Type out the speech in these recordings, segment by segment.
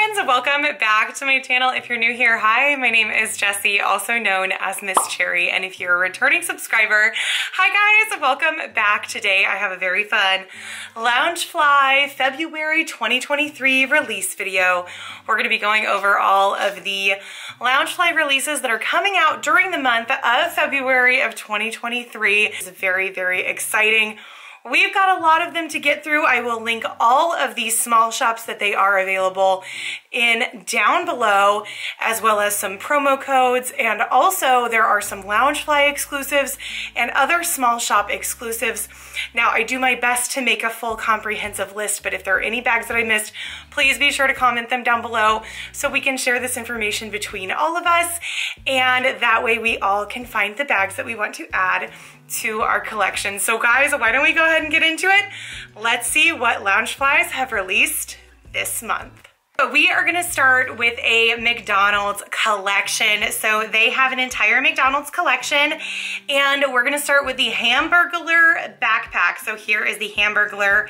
friends, welcome back to my channel. If you're new here, hi, my name is Jessie, also known as Miss Cherry, and if you're a returning subscriber, hi guys, welcome back. Today I have a very fun Loungefly February 2023 release video. We're going to be going over all of the Loungefly releases that are coming out during the month of February of 2023. It's very, very exciting. We've got a lot of them to get through. I will link all of these small shops that they are available in down below, as well as some promo codes. And also there are some Loungefly exclusives and other small shop exclusives. Now I do my best to make a full comprehensive list, but if there are any bags that I missed, please be sure to comment them down below so we can share this information between all of us. And that way we all can find the bags that we want to add to our collection. So guys, why don't we go ahead and get into it? Let's see what Loungeflies have released this month. But we are gonna start with a McDonald's collection. So they have an entire McDonald's collection, and we're gonna start with the Hamburglar backpack. So here is the Hamburglar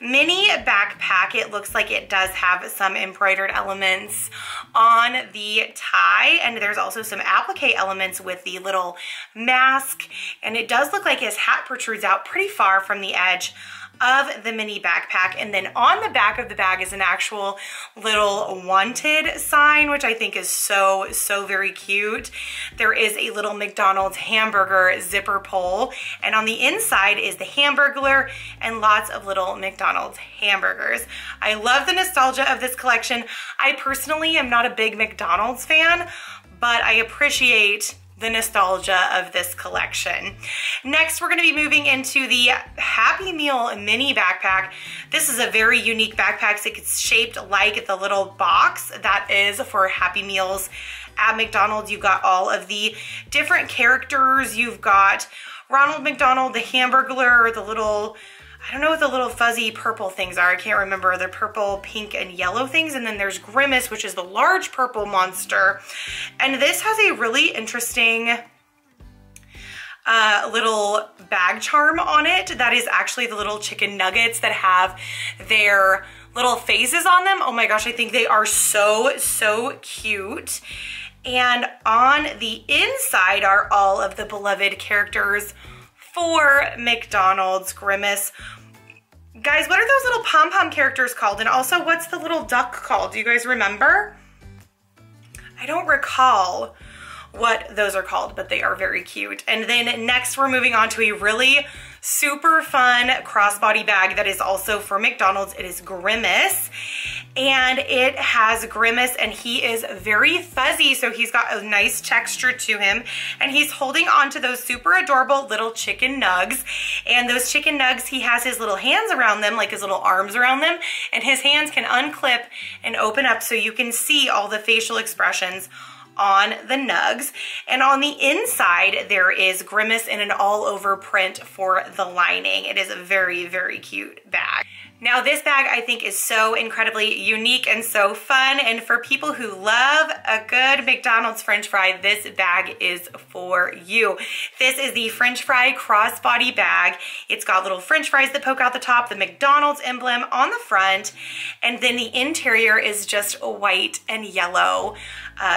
mini backpack. It looks like it does have some embroidered elements on the tie, and there's also some applique elements with the little mask, and it does look like his hat protrudes out pretty far from the edge of the mini backpack. And then on the back of the bag is an actual little wanted sign, which I think is so very cute. There is a little McDonald's hamburger zipper pull, and on the inside is the Hamburglar and lots of little McDonald's hamburgers. I love the nostalgia of this collection. I personally am not a big McDonald's fan, but I appreciate the nostalgia of this collection. Next, we're gonna be moving into the Happy Meal mini backpack. This is a very unique backpack. So it's shaped like the little box that is for Happy Meals at McDonald's. You've got all of the different characters. You've got Ronald McDonald, the Hamburglar, the little, I don't know what the little fuzzy purple things are. I can't remember. They're purple, pink, and yellow things. And then there's Grimace, which is the large purple monster. And this has a really interesting little bag charm on it. That is actually the little chicken nuggets that have their little faces on them. Oh my gosh, I think they are so cute. And on the inside are all of the beloved characters for McDonald's. Grimace. Guys, what are those little pom-pom characters called? And also, what's the little duck called? Do you guys remember? I don't recall what those are called, but they are very cute. And then next, we're moving on to a really super fun crossbody bag that is also for McDonald's. It is Grimace, and it has Grimace, and he is very fuzzy, so he's got a nice texture to him, and he's holding on to those super adorable little chicken nugs. And those chicken nugs, he has his little hands around them, like his little arms around them, and his hands can unclip and open up so you can see all the facial expressions on the nugs. And on the inside there is Grimace in an all over print for the lining. It is a very cute bag. Now this bag I think is so incredibly unique and so fun, and for people who love a good McDonald's french fry, this bag is for you. This is the french fry crossbody bag. It's got little french fries that poke out the top, the McDonald's emblem on the front, and then the interior is just white and yellow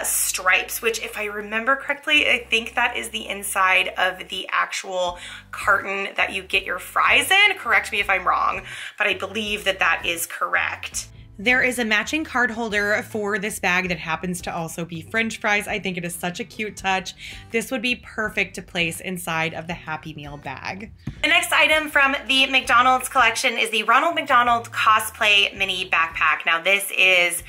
stripes, which if I remember correctly, I think that is the inside of the actual carton that you get your fries in. Correct me if I'm wrong, but I believe that that is correct. There is a matching card holder for this bag that happens to also be french fries. I think it is such a cute touch. This would be perfect to place inside of the Happy Meal bag. The next item from the McDonald's collection is the Ronald McDonald cosplay mini backpack. Now this is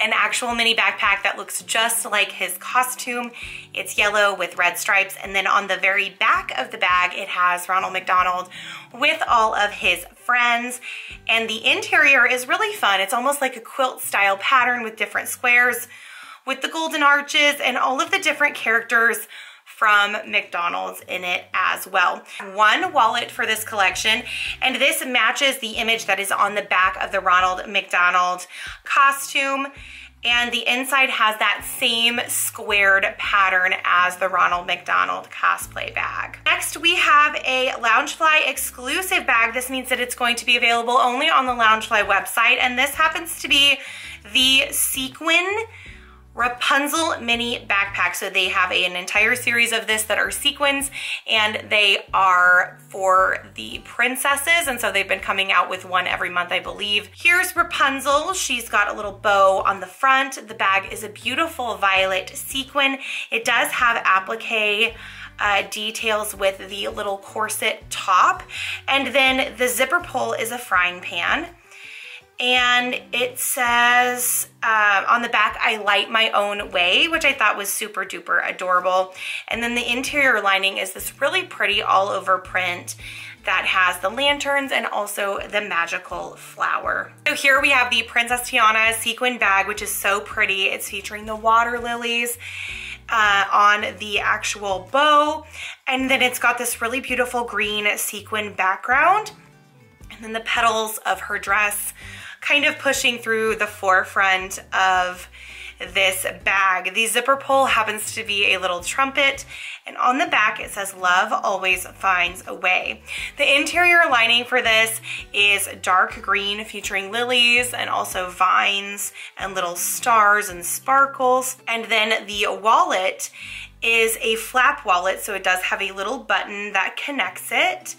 an actual mini backpack that looks just like his costume. It's yellow with red stripes, and then on the very back of the bag it has Ronald McDonald with all of his friends, and the interior is really fun. It's almost like a quilt style pattern with different squares with the golden arches and all of the different characters from McDonald's in it as well. One wallet for this collection, and this matches the image that is on the back of the Ronald McDonald costume, and the inside has that same squared pattern as the Ronald McDonald cosplay bag. Next, we have a Loungefly exclusive bag. This means that it's going to be available only on the Loungefly website, and this happens to be the sequin Rapunzel mini backpack. So they have an entire series of this that are sequins, and they are for the princesses. And so they've been coming out with one every month, I believe. Here's Rapunzel. She's got a little bow on the front. The bag is a beautiful violet sequin. It does have applique details with the little corset top. And then the zipper pull is a frying pan. And it says on the back, I light my own way, which I thought was super duper adorable. And then the interior lining is this really pretty all over print that has the lanterns and also the magical flower. So here we have the Princess Tiana sequin bag, which is so pretty. It's featuring the water lilies on the actual bow. And then it's got this really beautiful green sequin background. And then the petals of her dress kind of pushing through the forefront of this bag. The zipper pull happens to be a little trumpet, and on the back it says, "Love always finds a way." The interior lining for this is dark green, featuring lilies and also vines and little stars and sparkles. And then the wallet is a flap wallet, so it does have a little button that connects it,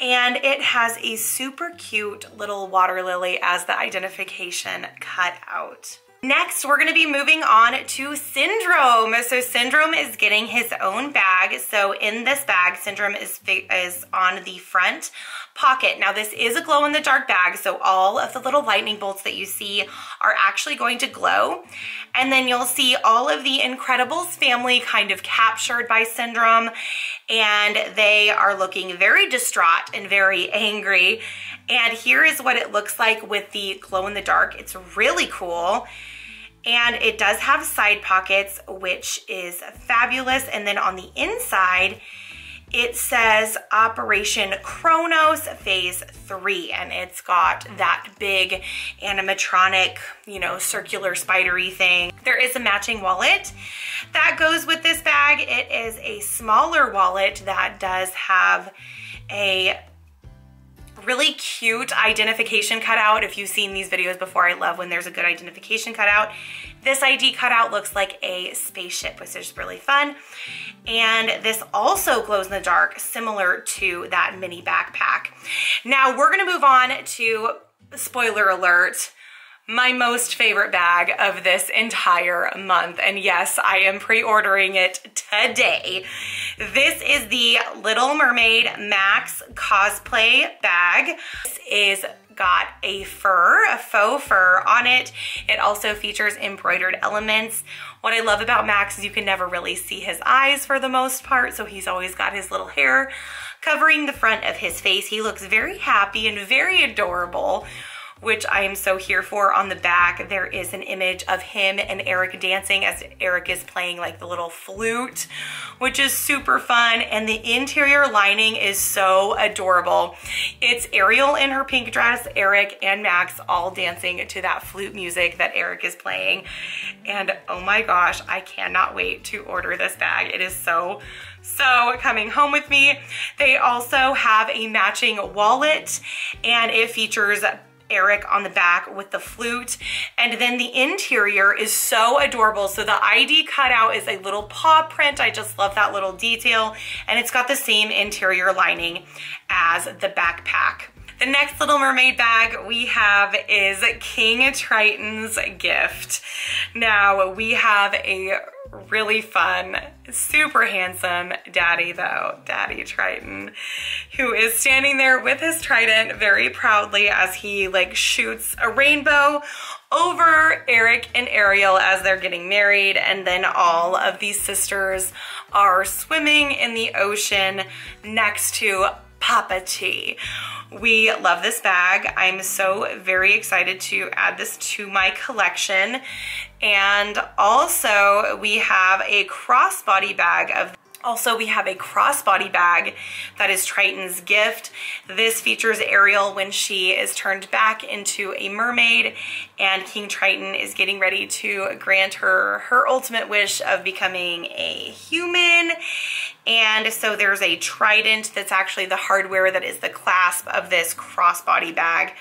and it has a super cute little water lily as the identification cutout. Next, we're gonna be moving on to Syndrome. So Syndrome is getting his own bag. So in this bag, Syndrome is on the front pocket. Now this is a glow in the dark bag, so all of the little lightning bolts that you see are actually going to glow. And then you'll see all of the Incredibles family kind of captured by Syndrome, and they are looking very distraught and very angry. And here is what it looks like with the glow in the dark. It's really cool. And it does have side pockets, which is fabulous. And then on the inside, it says Operation Chronos Phase 3, and it's got that big animatronic, you know, circular spidery thing. There is a matching wallet that goes with this bag. It is a smaller wallet that does have a really cute identification cutout. If you've seen these videos before, I love when there's a good identification cutout. This ID cutout looks like a spaceship, which is really fun. And this also glows in the dark, similar to that mini backpack. Now we're gonna move on to, spoiler alert, my most favorite bag of this entire month. And yes, I am pre-ordering it today. This is the Little Mermaid Max cosplay bag. This is got a fur, a faux fur on it. It also features embroidered elements. What I love about Max is you can never really see his eyes for the most part, so he's always got his little hair covering the front of his face. He looks very happy and very adorable, which I am so here for. On the back, there is an image of him and Eric dancing as Eric is playing like the little flute, which is super fun. And the interior lining is so adorable. It's Ariel in her pink dress, Eric and Max all dancing to that flute music that Eric is playing. And oh my gosh, I cannot wait to order this bag. It is so coming home with me. They also have a matching wallet, and it features Eric on the back with the flute. And then the interior is so adorable. So the ID cutout is a little paw print. I just love that little detail. And it's got the same interior lining as the backpack. The next Little Mermaid bag we have is King Triton's Gift. Now we have a really fun, super handsome daddy though, Daddy Triton, who is standing there with his trident very proudly as he like shoots a rainbow over Eric and Ariel as they're getting married. And then all of these sisters are swimming in the ocean next to Papa T. We love this bag. I'm so very excited to add this to my collection. And also we have a crossbody bag of that is Triton's Gift. This features Ariel when she is turned back into a mermaid, and King Triton is getting ready to grant her her ultimate wish of becoming a human. And so there's a trident that's actually the hardware that is the clasp of this crossbody bag.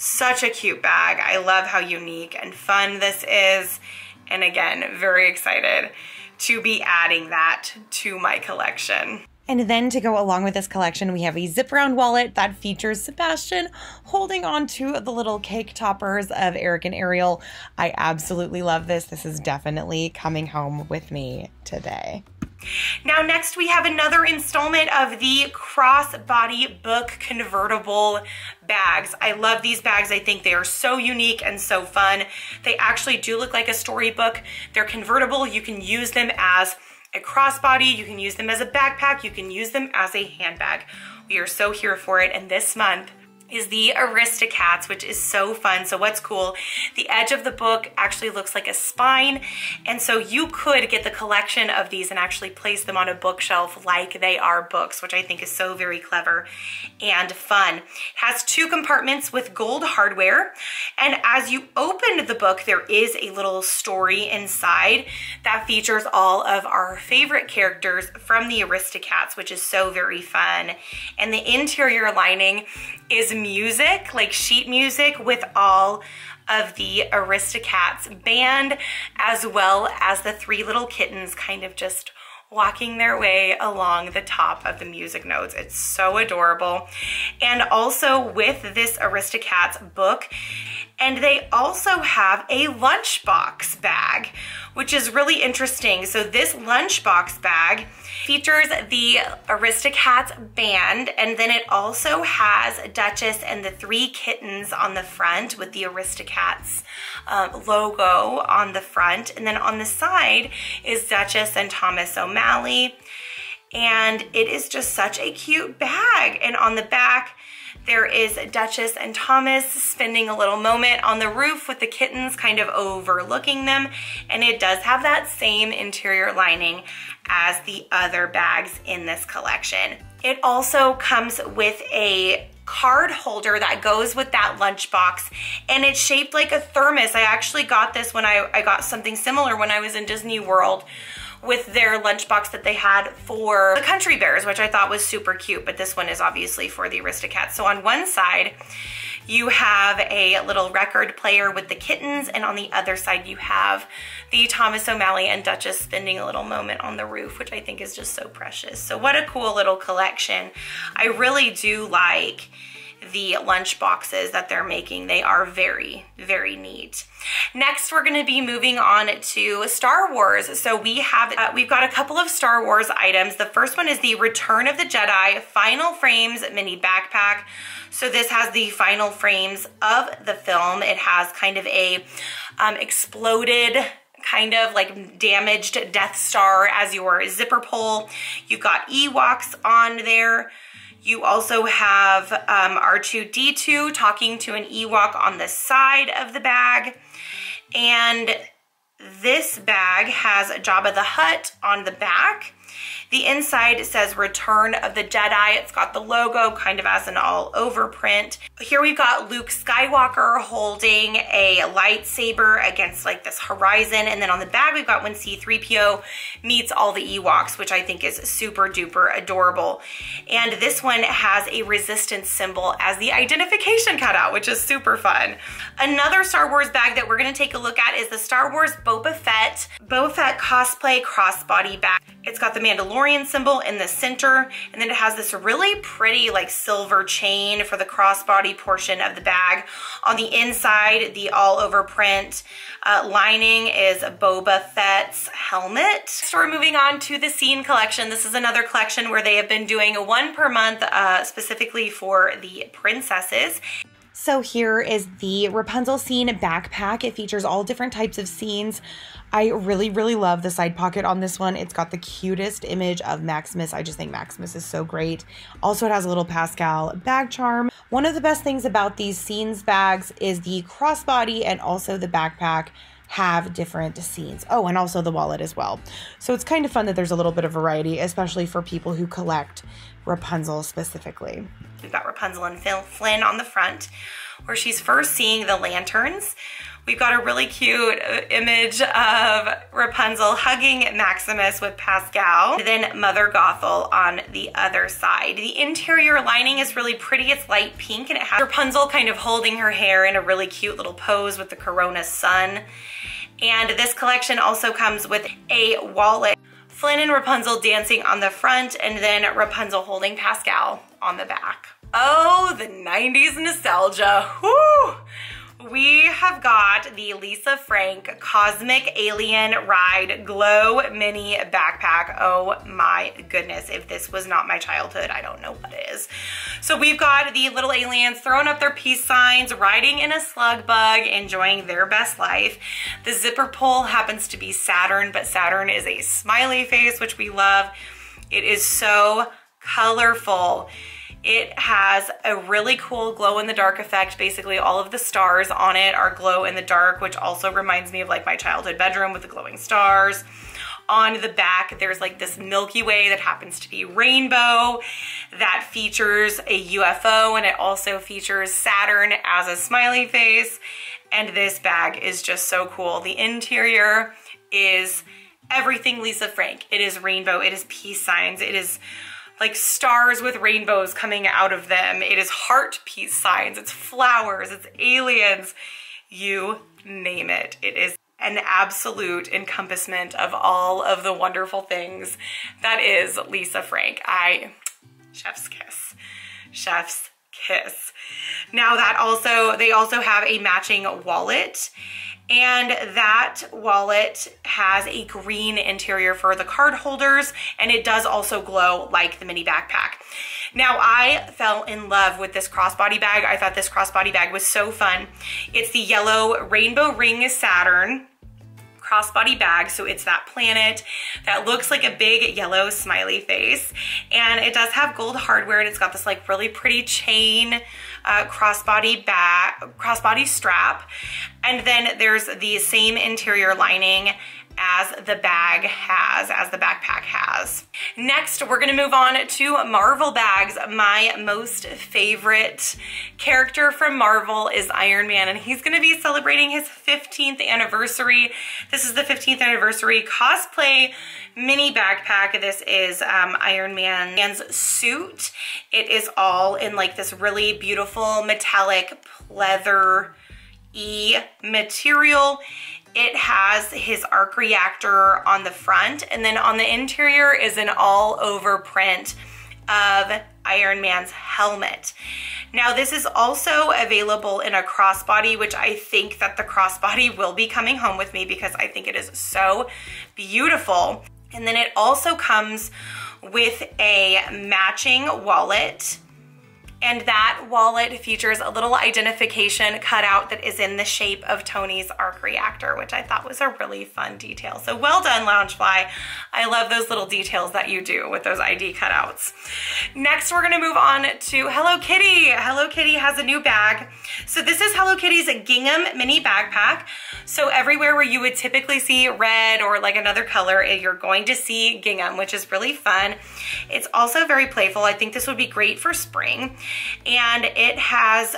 Such a cute bag. I love how unique and fun this is. And again, very excited to be adding that to my collection. And then to go along with this collection, we have a zip-around wallet that features Sebastian holding on to the little cake toppers of Eric and Ariel. I absolutely love this. This is definitely coming home with me today. Now next we have another installment of the crossbody book convertible bags. I love these bags. I think they are so unique and so fun. They actually do look like a storybook. They're convertible. You can use them as a crossbody, you can use them as a backpack, you can use them as a handbag. We are so here for it, and this month is the Aristocats, which is so fun. So what's cool, the edge of the book actually looks like a spine, and so you could get the collection of these and actually place them on a bookshelf like they are books, which I think is so very clever and fun. It has two compartments with gold hardware, and as you open the book, there is a little story inside that features all of our favorite characters from the Aristocats, which is so very fun. And the interior lining is music, like sheet music, with all of the Aristocats band, as well as the three little kittens kind of just walking their way along the top of the music notes. It's so adorable. And also with this Aristocats book, and they also have a lunchbox bag, which is really interesting. So this lunchbox bag features the Aristocats band, and then it also has Duchess and the three kittens on the front with the Aristocats logo on the front. And then on the side is Duchess and Thomas O'Malley. And it is just such a cute bag. And on the back, there is Duchess and Thomas spending a little moment on the roof with the kittens kind of overlooking them. And it does have that same interior lining as the other bags in this collection. It also comes with a card holder that goes with that lunchbox, and it's shaped like a thermos. I actually got this when I got something similar when I was in Disney World with their lunchbox that they had for the Country Bears, which I thought was super cute, but this one is obviously for the Aristocats. So on one side, you have a little record player with the kittens, and on the other side, you have the Thomas O'Malley and Duchess spending a little moment on the roof, which I think is just so precious. So what a cool little collection. I really do like the lunch boxes that they're making. They are very, very neat. Next, we're gonna be moving on to Star Wars. So we have, we've got a couple of Star Wars items. The first one is the Return of the Jedi Final Frames Mini Backpack. So this has the final frames of the film. It has kind of a exploded, kind of like damaged Death Star as your zipper pull. You've got Ewoks on there. You also have R2-D2 talking to an Ewok on the side of the bag. And this bag has Jabba the Hutt on the back. The inside says Return of the Jedi. It's got the logo kind of as an all over print. Here we've got Luke Skywalker holding a lightsaber against like this horizon. And then on the back, we've got when C-3PO meets all the Ewoks, which I think is super duper adorable. And this one has a resistance symbol as the identification cutout, which is super fun. Another Star Wars bag that we're gonna take a look at is the Star Wars Boba Fett cosplay crossbody bag. It's got the Mandalorian symbol in the center, and then it has this really pretty like silver chain for the crossbody portion of the bag. On the inside, the all over print lining is Boba Fett's helmet. So we're moving on to the Scene collection. This is another collection where they have been doing one per month specifically for the princesses. So here is the Rapunzel Scene backpack. It features all different types of scenes. I really, really love the side pocket on this one. It's got the cutest image of Maximus. I just think Maximus is so great. Also, it has a little Pascal bag charm. One of the best things about these Scenes bags is the crossbody and also the backpack have different scenes. Oh, and also the wallet as well. So it's kind of fun that there's a little bit of variety, especially for people who collect Rapunzel specifically. We've got Rapunzel and Flynn on the front, where she's first seeing the lanterns. We've got a really cute image of Rapunzel hugging Maximus with Pascal, and then Mother Gothel on the other side. The interior lining is really pretty. It's light pink, and it has Rapunzel kind of holding her hair in a really cute little pose with the Corona sun. And this collection also comes with a wallet. Flynn and Rapunzel dancing on the front, and then Rapunzel holding Pascal on the back. Oh, the 90s nostalgia. Whoo! We have got the Lisa Frank Cosmic Alien Ride Glow Mini Backpack. Oh my goodness, if this was not my childhood, I don't know what is. So we've got the little aliens throwing up their peace signs, riding in a slug bug, enjoying their best life. The zipper pull happens to be Saturn, but Saturn is a smiley face, which we love. It is so colorful. It has a really cool glow-in-the-dark effect. Basically, all of the stars on it are glow-in-the-dark, which also reminds me of like my childhood bedroom with the glowing stars. On the back, there's like this Milky Way that happens to be rainbow that features a UFO, and it also features Saturn as a smiley face. And this bag is just so cool. The interior is everything Lisa Frank. It is rainbow, it is peace signs, it is like stars with rainbows coming out of them. It is heart peace signs, it's flowers, it's aliens, you name it. It is an absolute encompassment of all of the wonderful things that is Lisa Frank. Chef's kiss, chef's kiss. Now that also, they also have a matching wallet, and that wallet has a green interior for the card holders, and it does also glow like the mini backpack. Now, I fell in love with this crossbody bag. I thought this crossbody bag was so fun. It's the yellow rainbow ring Saturn crossbody bag, so it's that planet that looks like a big yellow smiley face, and it does have gold hardware, and it's got this like really pretty chain crossbody strap, and then there's the same interior lining as the bag has, as the backpack has. Next, we're gonna move on to Marvel bags. My most favorite character from Marvel is Iron Man, and he's gonna be celebrating his 15th anniversary. This is the 15th anniversary cosplay mini backpack. This is Iron Man's suit. It is all in like this really beautiful metallic leather-y material. It has his arc reactor on the front, and then on the interior is an all over print of Iron Man's helmet. Now this is also available in a crossbody, which I think that the crossbody will be coming home with me because I think it is so beautiful. And then it also comes with a matching wallet, and that wallet features a little identification cutout that is in the shape of Tony's arc reactor, which I thought was a really fun detail. So well done, Loungefly. I love those little details that you do with those ID cutouts. Next, we're gonna move on to Hello Kitty. Hello Kitty has a new bag. So this is Hello Kitty's gingham mini backpack. So everywhere where you would typically see red or like another color, you're going to see gingham, which is really fun. It's also very playful. I think this would be great for spring. And it has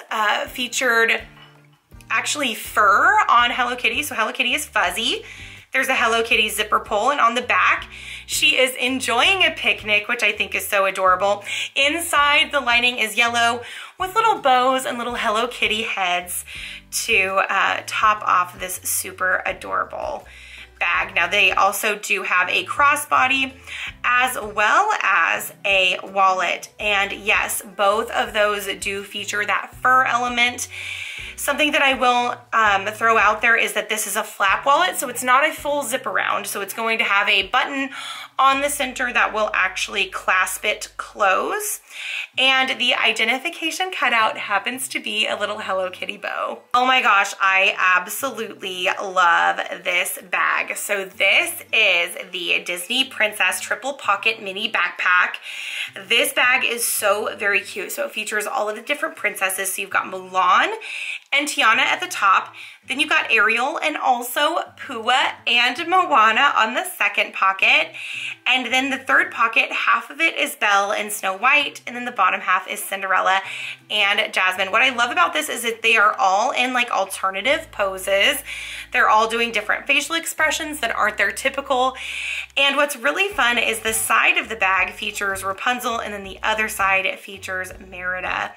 featured actually fur on Hello Kitty. So Hello Kitty is fuzzy. There's a Hello Kitty zipper pull, and on the back, she is enjoying a picnic, which I think is so adorable. Inside, the lining is yellow with little bows and little Hello Kitty heads to top off this super adorable bag. Now they also do have a crossbody as well as a wallet, and yes, both of those do feature that fur element. Something that I will throw out there is that this is a flap wallet, so it's not a full zip around, so it's going to have a button on the center that will actually clasp it close, and the identification cutout happens to be a little Hello Kitty bow. Oh my gosh, I absolutely love this bag. So this is the Disney Princess Triple Pocket Mini Backpack. This bag is so very cute. So it features all of the different princesses. So you've got Mulan and Tiana at the top. Then you've got Ariel and also Pua and Moana on the second pocket. And then the third pocket, half of it is Belle and Snow White, and then the bottom half is Cinderella and Jasmine. What I love about this is that they are all in like alternative poses. They're all doing different facial expressions that aren't their typical. And what's really fun is the side of the bag features Rapunzel, and then the other side features Merida.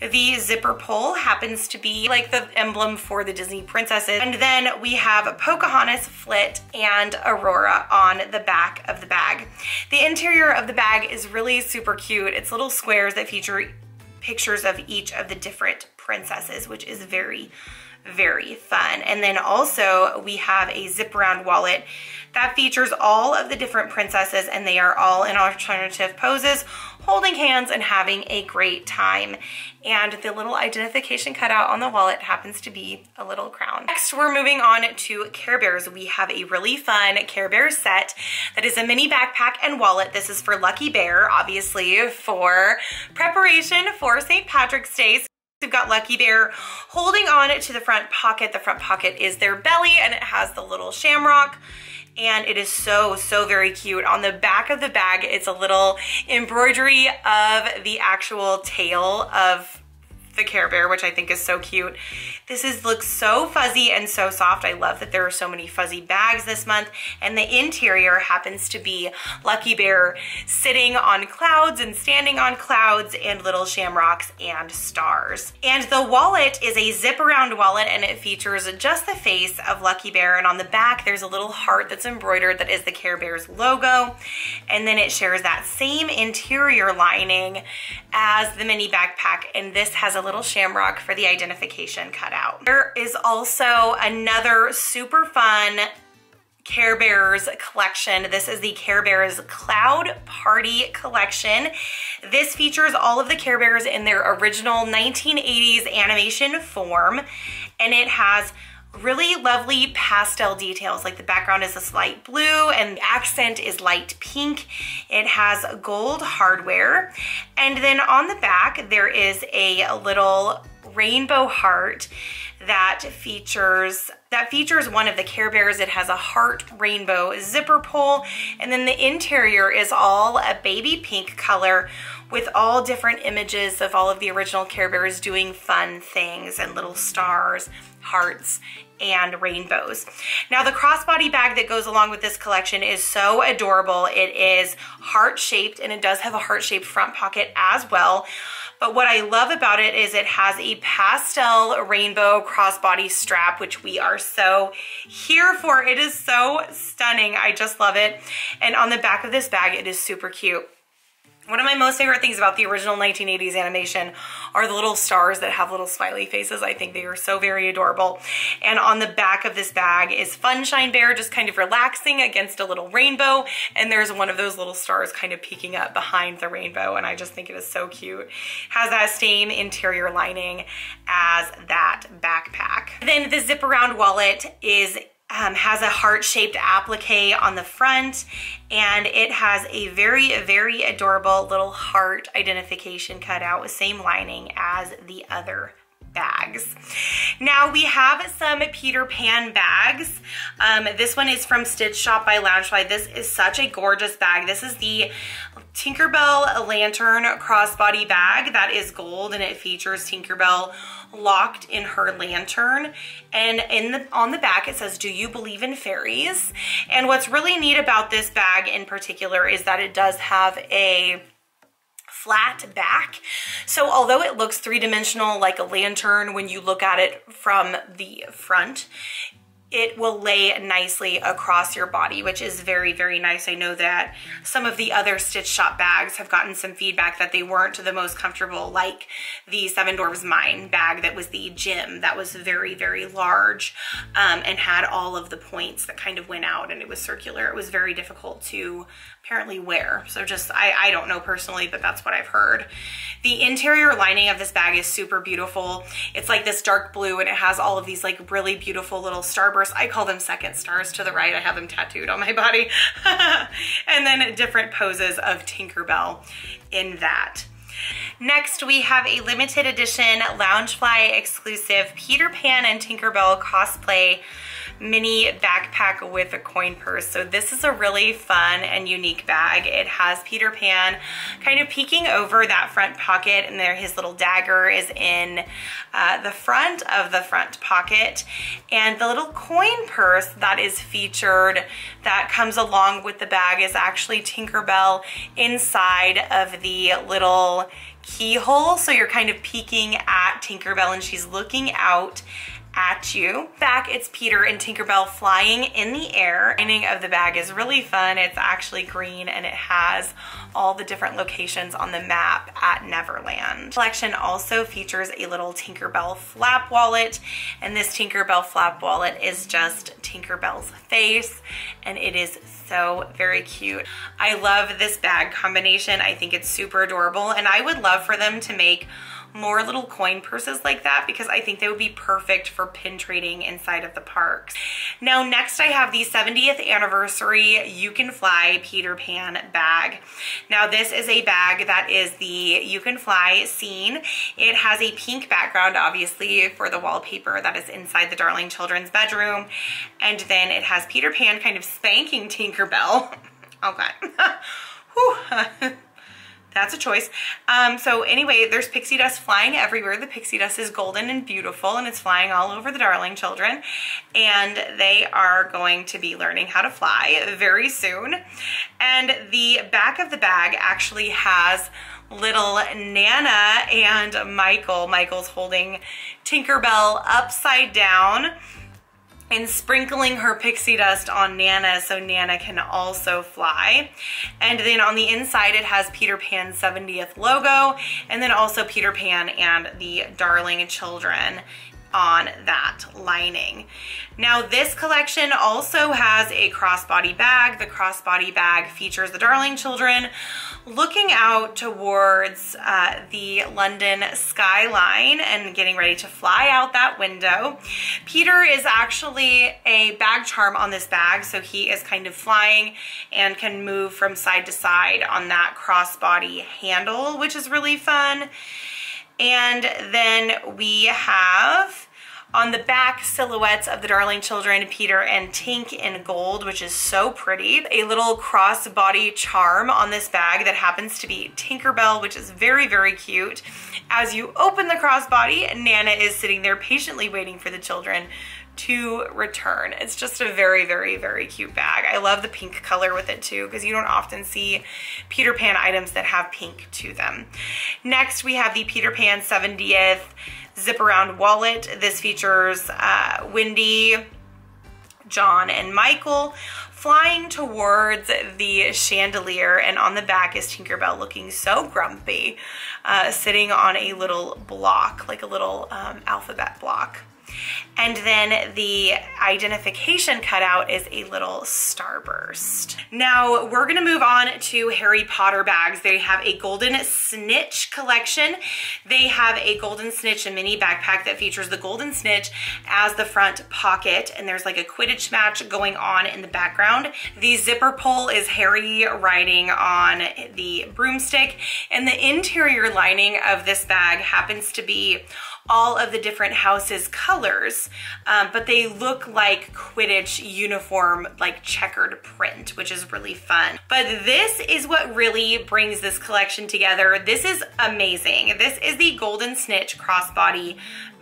The zipper pull happens to be like the emblem for the Disney princesses. And then we have Pocahontas, Flit, and Aurora on the back of the bag. The interior of the bag is really super cute. It's little squares that feature pictures of each of the different princesses, which is very fun. And then also we have a zip around wallet that features all of the different princesses, and they are all in alternative poses, holding hands and having a great time. And the little identification cutout on the wallet happens to be a little crown. Next, we're moving on to Care Bears. We have a really fun Care Bears set that is a mini backpack and wallet. This is for Lucky Bear, obviously, for preparation for St. Patrick's Day. We've got Lucky Bear holding on to the front pocket. The front pocket is their belly, and it has the little shamrock, and it is so very cute. On the back of the bag, it's a little embroidery of the actual tail of the Care Bear, which I think is so cute. This looks so fuzzy and so soft. I love that there are so many fuzzy bags this month. And the interior happens to be Lucky Bear sitting on clouds and standing on clouds and little shamrocks and stars. And the wallet is a zip around wallet, and it features just the face of Lucky Bear. And on the back, there's a little heart that's embroidered that is the Care Bear's logo. And then it shares that same interior lining as the mini backpack. And this has a little shamrock for the identification cutout. There is also another super fun Care Bears collection. This is the Care Bears Cloud Party collection. This features all of the Care Bears in their original 1980s animation form, and it has really lovely pastel details. Like the background is this light blue and the accent is light pink. It has gold hardware. And then on the back, there is a little rainbow heart that features one of the Care Bears. It has a heart rainbow zipper pull, and then the interior is all a baby pink color with all different images of all of the original Care Bears doing fun things, and little stars, hearts, and rainbows. Now, the crossbody bag that goes along with this collection is so adorable. It is heart-shaped, and it does have a heart-shaped front pocket as well. But what I love about it is it has a pastel rainbow crossbody strap, which we are so here for. It is so stunning. I just love it. And on the back of this bag, it is super cute. One of my most favorite things about the original 1980s animation are the little stars that have little smiley faces. I think they are so very adorable. And on the back of this bag is Funshine Bear, just kind of relaxing against a little rainbow. And there's one of those little stars kind of peeking up behind the rainbow. And I just think it is so cute. Has that same interior lining as that backpack. Then the zip around wallet is has a heart-shaped applique on the front, and it has a very adorable little heart identification cutout with same lining as the other bags. Now we have some Peter Pan bags. This one is from Stitch Shop by Loungefly. This is such a gorgeous bag. This is the Tinkerbell Lantern crossbody bag that is gold, and it features Tinkerbell locked in her lantern, and on the back it says, "Do you believe in fairies?" And what's really neat about this bag in particular is that it does have a flat back. So although it looks three-dimensional like a lantern, when you look at it from the front, it will lay nicely across your body, which is very nice. I know that some of the other Stitch Shop bags have gotten some feedback that they weren't the most comfortable, like the Seven Dwarfs Mine bag that was the gym, that was very large and had all of the points that kind of went out, and it was circular. It was very difficult to apparently wear. So just, I don't know personally, but that's what I've heard. The interior lining of this bag is super beautiful. It's like this dark blue, and it has all of these like really beautiful little starbursts. I call them second stars to the right. I have them tattooed on my body. And then different poses of Tinkerbell in that. Next, we have a limited edition Loungefly exclusive Peter Pan and Tinkerbell cosplay mini backpack with a coin purse. So this is a really fun and unique bag. It has Peter Pan kind of peeking over that front pocket, and there his little dagger is in the front of the front pocket. And the little coin purse that is featured that comes along with the bag is actually Tinkerbell inside of the little keyhole. So you're kind of peeking at Tinkerbell and she's looking out at you. Back, it's Peter and Tinkerbell flying in the air. The lining of the bag is really fun. It's actually green and it has all the different locations on the map at Neverland. The collection also features a little Tinkerbell flap wallet, and this Tinkerbell flap wallet is just Tinkerbell's face, and it is so very cute. I love this bag combination. I think it's super adorable, and I would love for them to make more little coin purses like that because I think they would be perfect for pin trading inside of the parks. Now next I have the 70th anniversary You Can Fly Peter Pan bag. Now this is a bag that is the You Can Fly scene. It has a pink background obviously for the wallpaper that is inside the Darling Children's bedroom, and then it has Peter Pan kind of spanking Tinkerbell. Okay. That's a choice. So anyway, there's pixie dust flying everywhere. The pixie dust is golden and beautiful, and it's flying all over the Darling Children, and they are going to be learning how to fly very soon. And the back of the bag actually has little Nana and Michael. Michael's holding Tinkerbell upside down and sprinkling her pixie dust on Nana so Nana can also fly. And then on the inside it has Peter Pan's 70th logo, and then also Peter Pan and the Darling Children on that lining. Now this collection also has a crossbody bag. The crossbody bag features the Darling Children looking out towards the London skyline and getting ready to fly out that window. Peter is actually a bag charm on this bag, so he is kind of flying and can move from side to side on that crossbody handle, which is really fun. And then we have on the back silhouettes of the Darling Children, Peter and Tink in gold, which is so pretty. A little crossbody charm on this bag that happens to be Tinkerbell, which is very, very cute. As you open the crossbody, Nana is sitting there patiently waiting for the children to return. It's just a very, very, very cute bag. I love the pink color with it too, because you don't often see Peter Pan items that have pink to them. Next, we have the Peter Pan 70th zip around wallet. This features Wendy, John, and Michael flying towards the chandelier, and on the back is Tinkerbell looking so grumpy, sitting on a little block, like a little alphabet block. And then the identification cutout is a little starburst. Now we're gonna move on to Harry Potter bags. They have a Golden Snitch collection. They have a Golden Snitch mini backpack that features the Golden Snitch as the front pocket, and there's like a Quidditch match going on in the background. The zipper pull is Harry riding on the broomstick, and the interior lining of this bag happens to be all of the different houses' colors, but they look like Quidditch uniform, like checkered print, which is really fun. But this is what really brings this collection together. This is amazing. This is the Golden Snitch crossbody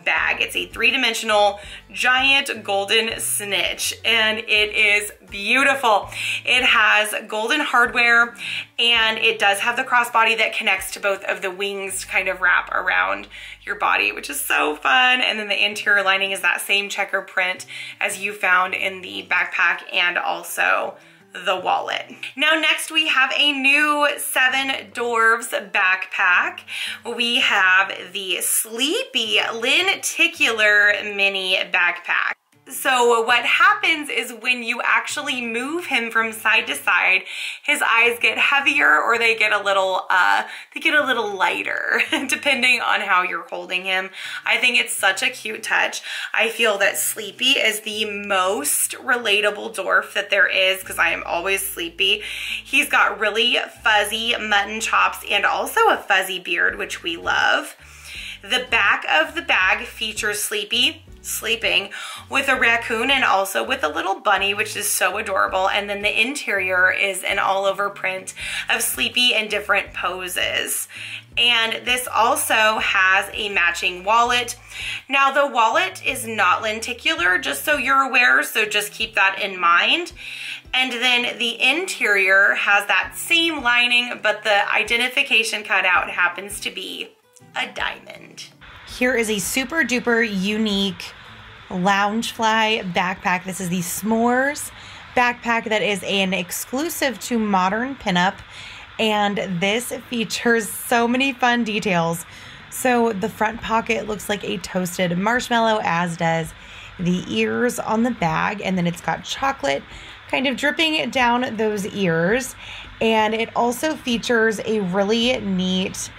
bag. It's a three-dimensional giant golden snitch, and it is beautiful. It has golden hardware, and it does have the crossbody that connects to both of the wings to kind of wrap around your body, which is so fun. And then the interior lining is that same checker print as you found in the backpack and also the wallet. Now next we have a new Seven Dwarfs backpack. We have the Sleepy lenticular mini backpack. So what happens is when you actually move him from side to side, his eyes get heavier or they get a little lighter depending on how you're holding him. I think it's such a cute touch. I feel that Sleepy is the most relatable dwarf that there is because I am always sleepy. He's got really fuzzy mutton chops and also a fuzzy beard, which we love. The back of the bag features Sleepy sleeping with a raccoon and also with a little bunny, which is so adorable. And then the interior is an all-over print of Sleepy in different poses. And this also has a matching wallet. Now the wallet is not lenticular, just so you're aware, so just keep that in mind. And then the interior has that same lining, but the identification cutout happens to be a diamond. Here is a super duper unique Loungefly backpack. This is the S'mores backpack that is an exclusive to Modern Pinup, and this features so many fun details. So the front pocket looks like a toasted marshmallow, as does the ears on the bag, and then it's got chocolate kind of dripping down those ears. And it also features a really neat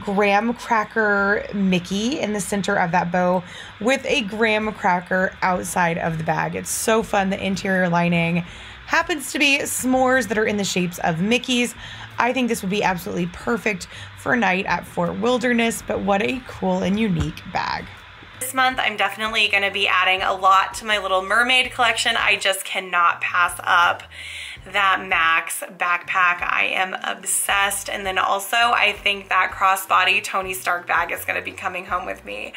graham cracker Mickey in the center of that bow with a graham cracker outside of the bag. It's so fun. The interior lining happens to be s'mores that are in the shapes of Mickeys. I think this would be absolutely perfect for a night at Fort Wilderness, but what a cool and unique bag. This month, I'm definitely going to be adding a lot to my Little Mermaid collection. I just cannot pass up that Max backpack. I am obsessed. And then also, I think that crossbody Tony Stark bag is going to be coming home with me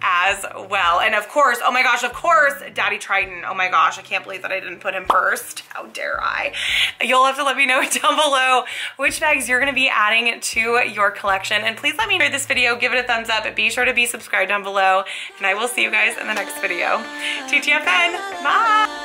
as well. And of course, oh my gosh, of course, Daddy Triton. Oh my gosh, I can't believe that I didn't put him first. How dare I? You'll have to let me know down below which bags you're going to be adding to your collection. And please let me know this video. Give it a thumbs up. Be sure to be subscribed down below. And I will see you guys in the next video. TTFN, bye!